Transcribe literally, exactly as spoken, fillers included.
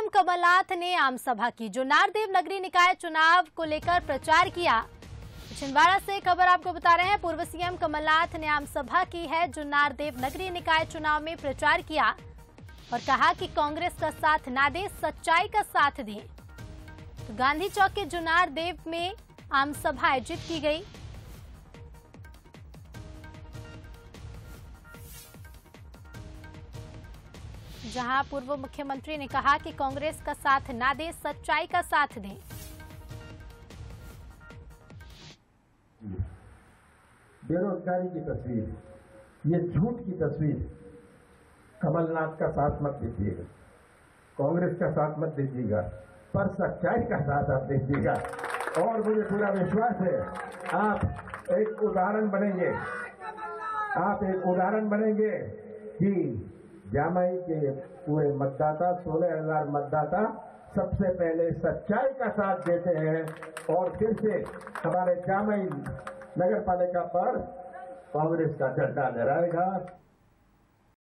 CM Kamal Nath ने आम सभा की, जुन्नारदेव नगरीय निकाय चुनाव को लेकर प्रचार किया। छिंदवाड़ा से खबर आपको बता रहे हैं, पूर्व सीएम कमलनाथ ने आम सभा की है, जुन्नारदेव नगरीय निकाय चुनाव में प्रचार किया और कहा कि कांग्रेस का साथ ना दे, सच्चाई का साथ दे। तो गांधी चौक के जुन्नारदेव में आम सभा आयोजित की गई। जहां पूर्व मुख्यमंत्री ने कहा कि कांग्रेस का साथ ना दे, सच्चाई का साथ दे। बेरोजगारी की तस्वीर, ये झूठ की तस्वीर, कमलनाथ का साथ मत दीजिएगा, कांग्रेस का साथ मत दीजिएगा, पर सच्चाई का साथ आप दीजिएगा। और मुझे पूरा विश्वास है आप एक उदाहरण बनेंगे, आप एक उदाहरण बनेंगे कि जामई के पूरे मतदाता, सोलह हजार मतदाता सबसे पहले सच्चाई का साथ देते हैं और फिर से हमारे जामई नगर पालिका पर कांग्रेस का झंडा लहराएगा।